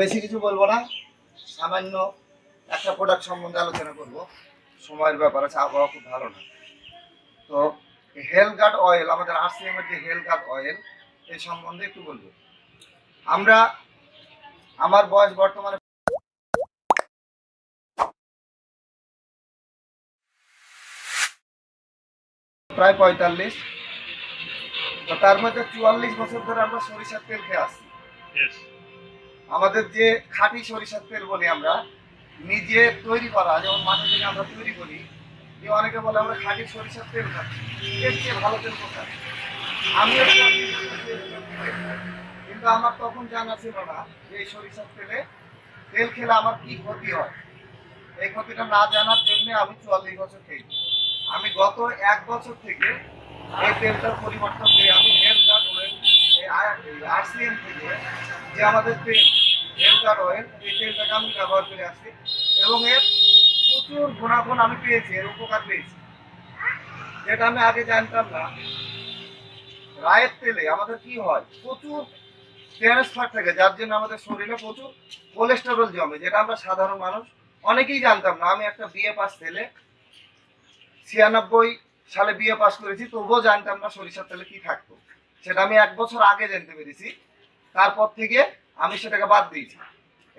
বেশি কিছু বলবো না, সামান্য একটা প্রোডাক্ট সম্বন্ধে আলোচনা করব। সময়ের ব্যাপার আছে, আবহাওয়া খুব ভালো না। তো হেল গার্ড অয়েল, আমাদের RCM এর যে হেল গার্ড অয়েল, এই সম্বন্ধে একটু বলবো। আমরা আমার বয়স বর্তমানে প্রায় 45, তার মধ্যে 44 বছর ধরে আমরা সরিষার তেল খেয়ে আসছি। আমাদের যে খাঁটি সরিষার তেল বলি, আমরা নিজে তৈরি করা, যেমন মাঠে থেকে আমরা তৈরি করি। অনেকে বলে আমরা খাঁটি সরিষার তেল খাচ্ছি, এর চেয়ে ভালো তেল কোথায়? আমিও কিন্তু আমার তখন জানা ছিল না যে এই সরিষার তেল খেলে আমার কি ক্ষতি হয়। এই ক্ষতিটা না জানার জন্য আমি 44 বছর খেয়েছি। আমি গত 1 বছর থেকে এই তেলটার পরিবর্তন করে আমি হেল গার্ড অয়েল, RCM থেকে যে আমাদের তেল হেল গার্ড অয়েল, এই তেলটাকে আমি ব্যবহার করে আসছি এবং এর প্রচুর গুণাগুণ আমি পেয়েছি, এর উপকার পেয়েছি, যেটা আমি আগে জানতাম না। রায়ের তেলে আমাদের কি হয়, প্রচুর ট্রান্সফার থাকে, যার জন্য আমাদের শরীরে প্রচুর কোলেস্টেরল জমে, যেটা আমরা সাধারণ মানুষ অনেকেই জানতাম না। আমি একটা বিএ পাস তেলে 96 সালে বিএ পাস করেছি, তবুও জানতাম না সরিষার তেলে কি থাকতো। সেটা আমি 1 বছর আগে জানতে পেরেছি, তারপর থেকে আমি সেটাকে বাদ দিয়েছি।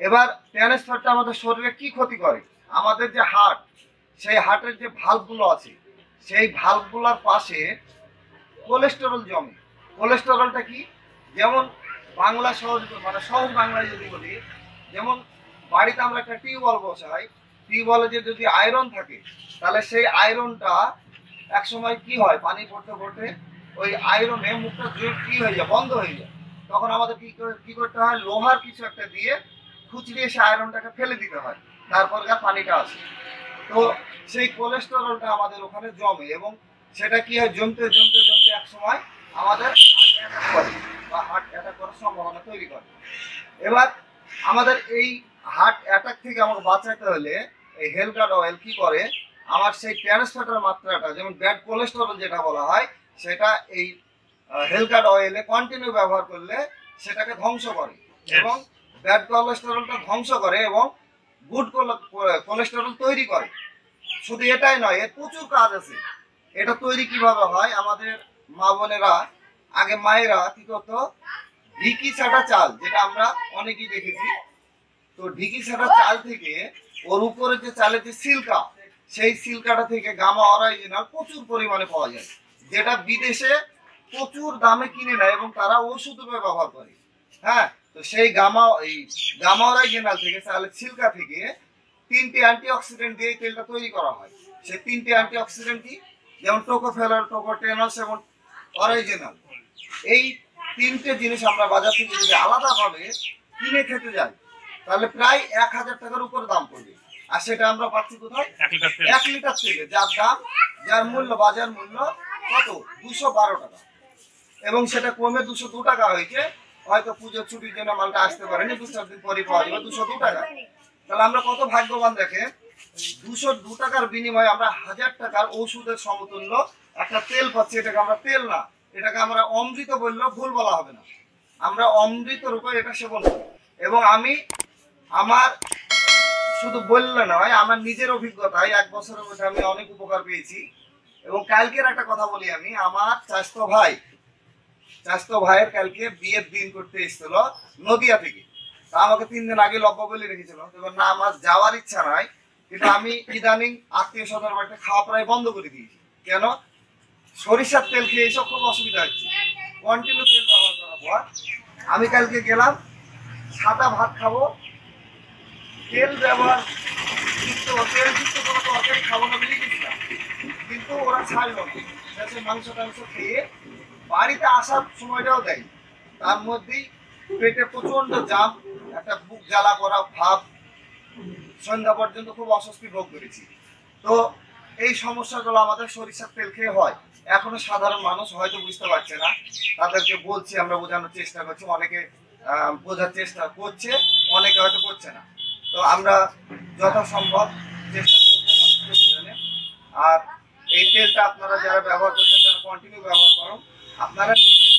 এবার ট্রান্সফারটা আমাদের শরীরে কি ক্ষতি করে, আমাদের যে হার্ট, সেই হার্টের যে ভালভগুলো আছে, সেই ভালভগুলোর পাশে কোলেস্টেরল জমে। কোলেস্টেরলটা কি, যেমন বাংলা সহজ, মানে সহজ বাংলায় যদি বলি, যেমন বাড়িতে আমরা একটা টিউবওয়েল বসাই, টিউবওয়েলে যে যদি আয়রন থাকে, তাহলে সেই আয়রনটা এক সময় কি হয়, পানি পড়তে পড়তে ওই আয়রনে মুখটা জুয়ে কি হয়ে যায়, বন্ধ হয়ে যায়। তখন আমাদের কি করতে হয়, লোহার কিছু একটা দিয়ে খুচড়িয়ে সে আয়রনটাকে ফেলে দিতে হয়, তারপর যা পানিটা আসে। তো সেই কোলেস্টেরলটা আমাদের ওখানে জমে এবং সেটা কি হয়, জমতে জমতে জমতে এক সময় আমাদের হার্ট অ্যাটাক করার সম্ভাবনা তৈরি করে। এবার আমাদের এই হার্ট অ্যাটাক থেকে আমাকে বাঁচাতে হলে এই হেল গার্ড অয়েল কি করে, আমার সেই ট্রান্সফ্যাটের মাত্রাটা, যেমন ব্যাড কোলেস্টেরল যেটা বলা হয়, সেটা এই হেল গার্ড অয়েলে কন্টিনিউ ব্যবহার করলে সেটাকে ধ্বংস করে এবং ব্যাড কোলেস্টেরলটা ধ্বংস করে এবং গুড কোলেস্টেরল তৈরি করে। শুধু এটাই নয়, এর প্রচুর কাজ আছে। এটা তৈরি কিভাবে হয়, আমাদের মা বোনেরা, আগে মায়েরা কি করতো, ঢিকি ছাটা চাল, যেটা আমরা অনেকেই দেখেছি। তো ঢিকি ছাটা চাল থেকে ওর উপরে যে চালের যে সিল্কা, সেই সিল্কাটা থেকে গামা অরিজিনাল প্রচুর পরিমাণে পাওয়া যায়, যেটা বিদেশে প্রচুর দামে কিনে নেয় এবং তারা ওষুধ রূপে ব্যবহার করে। হ্যাঁ, তো সেই গামা অরিজিনাল থেকে, চালের সিল্কা থেকে 3টি অ্যান্টিঅক্সিডেন্ট দিয়ে তেলটা তৈরি করা হয়। সেই 3টি অ্যান্টিঅক্সিডেন্ট কি, যেমন টোকোফেরল, টোকোটেনল এবং অরিজিনাল, এই 3টে জিনিস আমরা বাজার থেকে যদি আলাদাভাবে কিনে খেতে যাই, তাহলে প্রায় 1000 টাকার উপর দাম পড়বে। আর সেটা আমরা পাচ্ছি কোথায়, 1 লিটার তেলে, যার দাম, যার মূল্য, বাজার মূল্য কত, 212 টাকা, এবং সেটা কমে 202 টাকা হয়েছে। হয়তো পুজোর ছুটির জন্য মালটা আসতে পারেনি, 2-4 দিন পরে পাওয়া যাবে 202 টাকা। তাহলে আমরা কত ভাগ্যবান দেখে, 202 টাকার বিনিময়ে আমরা 1000 টাকার ওষুধের সমতুল্য একটা তেল পাচ্ছি। এটাকে আমরা তেল না, এটাকে আমরা অমৃত বললেও ভুল বলা হবে না, আমরা অমৃত রূপে এটা সেবন করি। এবং আমি আমার শুধু বললে নয়, আমার নিজের অভিজ্ঞতায় 1 বছরের মধ্যে আমি অনেক উপকার পেয়েছি। এবং কালকের একটা কথা বলি, আমি আমার স্বাস্থ্য ভাইয়ের কালকে বিয়ের দিন করতে এসেছিল নদিয়া থেকে। তা আমাকে 3 দিন আগে লব্বা বলে রেখেছিল। এবার না, আমার যাওয়ার ইচ্ছা নাই, কিন্তু আমি ইদানিং আত্মীয় স্বজনের বাড়িতে খাওয়া প্রায় বন্ধ করে দিয়েছি। কেন, সরিষার তেল খেয়ে এসব খুব অসুবিধা হচ্ছে, কন্টিনিউ তেল ব্যবহার করার পর। আমি কালকে গেলাম, সাদা ভাত খাবো, তেলযুক্ত কোনো তরকারি খাবো না বলে গেছিলাম, কিন্তু ওরা ছাড়লো না। সে মাংস টাংস খেয়ে বাড়িতে আসার সময়টাও দেয়, তার মধ্যেই পেটে প্রচণ্ড জাম, একটা বুক জ্বালা করা ভাব, সন্ধ্যা পর্যন্ত খুব অস্বস্তি ভোগ করেছি। তো এই সমস্যাগুলো আমাদের সরিষার তেল খেয়ে হয়। এখনো সাধারণ মানুষ হয়তো বুঝতে পারছে না, তাদেরকে বলছি, আমরা বোঝানোর চেষ্টা করছি, অনেকে বোঝার চেষ্টা করছে, অনেকে হয়তো করছে না। তো আমরা যথাসম্ভব চেষ্টা করবো বোঝানো। আর এই তেলটা আপনারা যারা ব্যবহার করছেন, তারা কন্টিনিউ ব্যবহার করুন। আপনারা